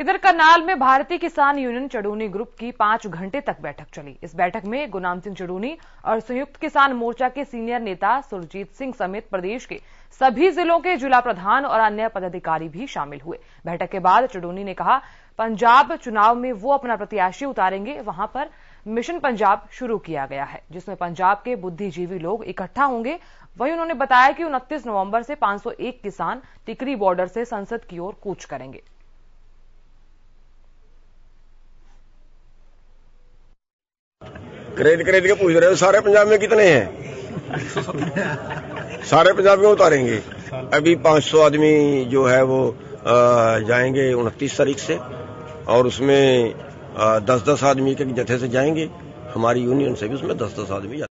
इधर करनाल में भारतीय किसान यूनियन चढूनी ग्रुप की 5 घंटे तक बैठक चली। इस बैठक में गुरनाम सिंह चढूनी और संयुक्त किसान मोर्चा के सीनियर नेता सुरजीत सिंह समेत प्रदेश के सभी जिलों के जिला प्रधान और अन्य पदाधिकारी भी शामिल हुए। बैठक के बाद चढूनी ने कहा, पंजाब चुनाव में वो अपना प्रत्याशी उतारेंगे। वहां पर मिशन पंजाब शुरू किया गया है, जिसमें पंजाब के बुद्धिजीवी लोग इकट्ठा होंगे। वहीं उन्होंने बताया कि 29 नवम्बर से 501 किसान टिकरी बॉर्डर से संसद की ओर कूच करेंगे। खरीद खरीद के पूछ रहे हो, सारे पंजाब में कितने हैं? सारे पंजाब में उतारेंगे। अभी 500 आदमी जो है वो जाएंगे 29 तारीख से, और उसमें 10-10 आदमी के जत्थे से जाएंगे। हमारी यूनियन से भी उसमें 10-10 आदमी जाते हैं।